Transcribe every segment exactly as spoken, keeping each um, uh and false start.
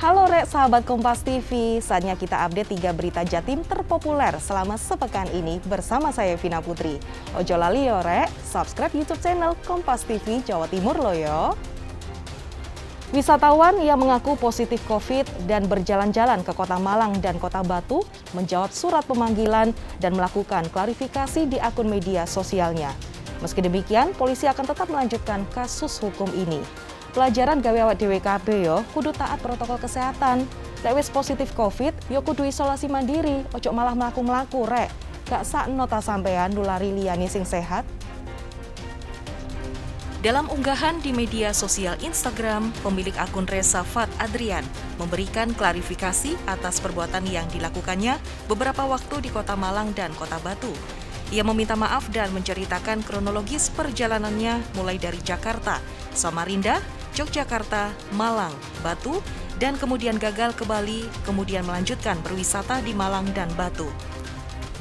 Halo Re, sahabat Kompas T V, saatnya kita update tiga berita Jatim terpopuler selama sepekan ini bersama saya Fina Putri. Ojo lali yo Re, subscribe YouTube channel Kompas T V Jawa Timur lo yo. Wisatawan yang mengaku positif COVID dan berjalan-jalan ke kota Malang dan kota Batu menjawab surat pemanggilan dan melakukan klarifikasi di akun media sosialnya. Meski demikian, polisi akan tetap melanjutkan kasus hukum ini. Pelajaran gawe awak dhewe kabeh yo, kudu taat protokol kesehatan. Lek wis positif COVID, yo kudu isolasi mandiri, ojo malah mlaku-mlaku rek. Gak sakno ta sampean nulari liyane sing sehat. Dalam unggahan di media sosial Instagram, pemilik akun Reza Fat Adrian memberikan klarifikasi atas perbuatan yang dilakukannya beberapa waktu di Kota Malang dan Kota Batu. Ia meminta maaf dan menceritakan kronologis perjalanannya mulai dari Jakarta, Samarinda, Yogyakarta, Malang, Batu, dan kemudian gagal ke Bali, kemudian melanjutkan berwisata di Malang dan Batu.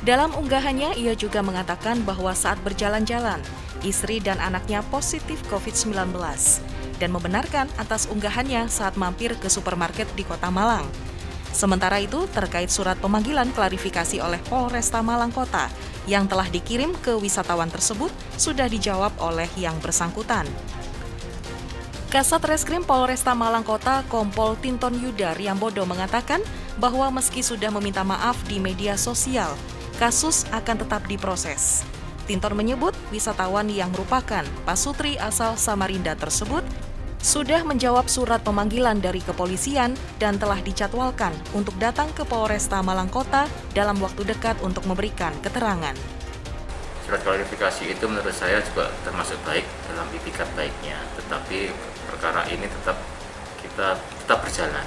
Dalam unggahannya, ia juga mengatakan bahwa saat berjalan-jalan, istri dan anaknya positif COVID sembilan belas, dan membenarkan atas unggahannya saat mampir ke supermarket di Kota Malang. Sementara itu, terkait surat pemanggilan klarifikasi oleh Polresta Malang Kota yang telah dikirim ke wisatawan tersebut, sudah dijawab oleh yang bersangkutan. Kasat Reskrim Polresta Malang Kota, Kompol Tinton Yudar Riyambodo mengatakan bahwa meski sudah meminta maaf di media sosial, kasus akan tetap diproses. Tinton menyebut wisatawan yang merupakan pasutri asal Samarinda tersebut sudah menjawab surat pemanggilan dari kepolisian dan telah dijadwalkan untuk datang ke Polresta Malang Kota dalam waktu dekat untuk memberikan keterangan. Surat klarifikasi itu menurut saya juga termasuk baik dalam itikat baiknya, tetapi perkara ini tetap kita tetap berjalan.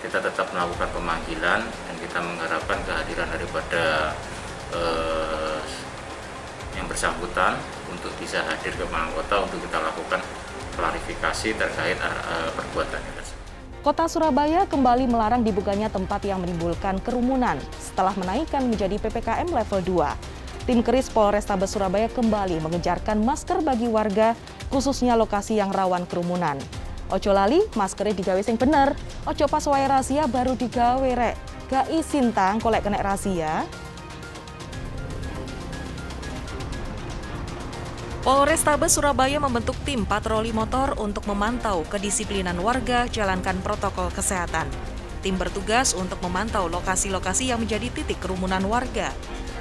Kita tetap melakukan pemanggilan dan kita mengharapkan kehadiran daripada eh, yang bersangkutan untuk bisa hadir ke Malang Kota untuk kita lakukan klarifikasi terkait uh, perbuatannya. Kota Surabaya kembali melarang dibukanya tempat yang menimbulkan kerumunan setelah menaikkan menjadi P P K M level dua. Tim Keris Polrestabes Surabaya kembali mengejarkan masker bagi warga, khususnya lokasi yang rawan kerumunan. Ojo lali, maskernya digawe sing bener. Ojo pas wae rahasia baru digawe rek. Gak isin tang kolek kena rahasia. Polrestabes Surabaya membentuk tim patroli motor untuk memantau kedisiplinan warga jalankan protokol kesehatan. Tim bertugas untuk memantau lokasi-lokasi yang menjadi titik kerumunan warga.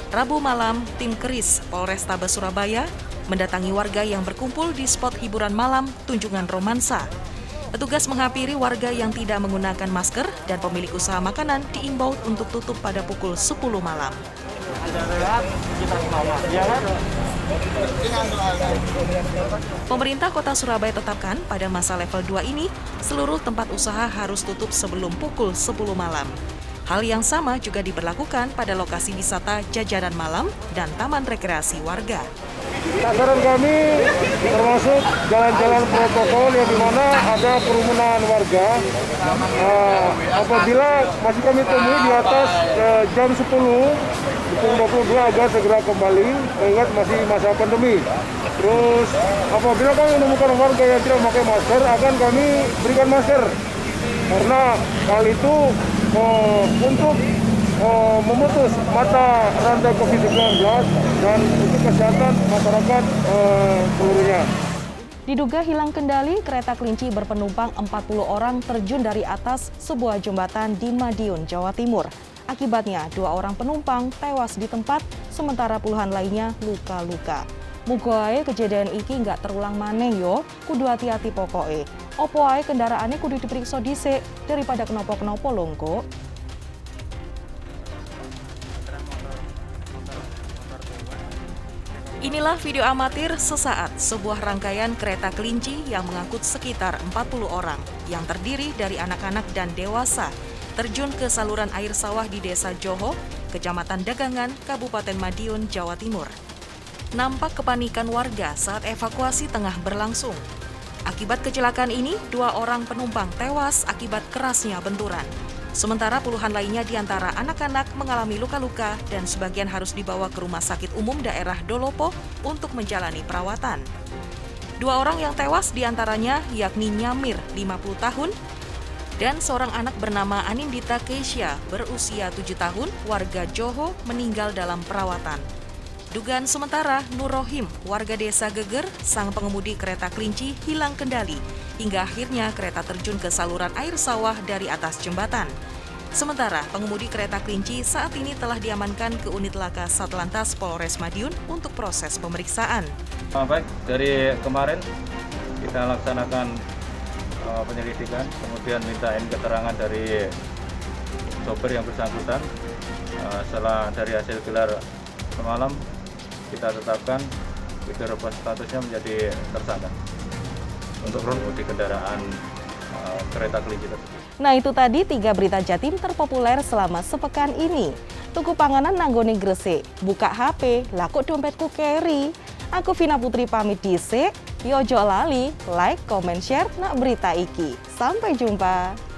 Rabu malam, tim Keris Polrestabes Surabaya mendatangi warga yang berkumpul di spot hiburan malam Tunjungan Romansa. Petugas menghampiri warga yang tidak menggunakan masker dan pemilik usaha makanan diimbau untuk tutup pada pukul sepuluh malam. Pemerintah Kota Surabaya tetapkan pada masa level dua ini seluruh tempat usaha harus tutup sebelum pukul sepuluh malam. Hal yang sama juga diberlakukan pada lokasi wisata jajanan malam dan taman rekreasi warga. Sasaran kami termasuk jalan-jalan protokol yang dimana ada kerumunan warga. Uh, apabila masih kami temui di atas uh, jam sepuluh, pukul dua puluh dua agar segera kembali, mengingat masih masa pandemi. Terus apabila kami menemukan warga yang tidak memakai masker, akan kami berikan masker. Karena hal itu uh, untuk uh, memutus mata rantai COVID sembilan belas dan untuk kesehatan masyarakat uh, seluruhnya. Diduga hilang kendali, kereta kelinci berpenumpang empat puluh orang terjun dari atas sebuah jembatan di Madiun, Jawa Timur. Akibatnya, dua orang penumpang tewas di tempat, sementara puluhan lainnya luka-luka. Muga ae kejadian iki nggak terulang maneh yo, kudu hati-hati pokoke. Opo ae kendaraane kudu diperiksa dhisik daripada kenopo-kenopo longko. Inilah video amatir sesaat sebuah rangkaian kereta kelinci yang mengangkut sekitar empat puluh orang yang terdiri dari anak-anak dan dewasa terjun ke saluran air sawah di Desa Joho, Kecamatan Dagangan, Kabupaten Madiun, Jawa Timur. Nampak kepanikan warga saat evakuasi tengah berlangsung. Akibat kecelakaan ini, dua orang penumpang tewas akibat kerasnya benturan. Sementara puluhan lainnya diantara anak-anak mengalami luka-luka dan sebagian harus dibawa ke Rumah Sakit Umum Daerah Dolopo untuk menjalani perawatan. Dua orang yang tewas diantaranya yakni Nyamir, lima puluh tahun, dan seorang anak bernama Anindita Keisha berusia tujuh tahun warga Joho meninggal dalam perawatan. Dugaan sementara, Nurrohim, warga desa Geger, sang pengemudi kereta kelinci hilang kendali, hingga akhirnya kereta terjun ke saluran air sawah dari atas jembatan. Sementara, pengemudi kereta kelinci saat ini telah diamankan ke unit laka Satlantas Polres Madiun untuk proses pemeriksaan. Baik, dari kemarin kita laksanakan penyelidikan, kemudian mintain keterangan dari sopir yang bersangkutan. Setelah dari hasil gelar semalam, kita tetapkan Geger statusnya menjadi tersangka untuk pengemudi kendaraan uh, kereta kelinci tersebut. Nah, itu tadi tiga berita Jatim terpopuler selama sepekan ini. Tuku panganan nanggone Gresik, buka H P, laku dompetku keri. Aku Fina Putri pamit dhisik, yo ojo lali, like, komen, share nak berita iki. Sampai jumpa.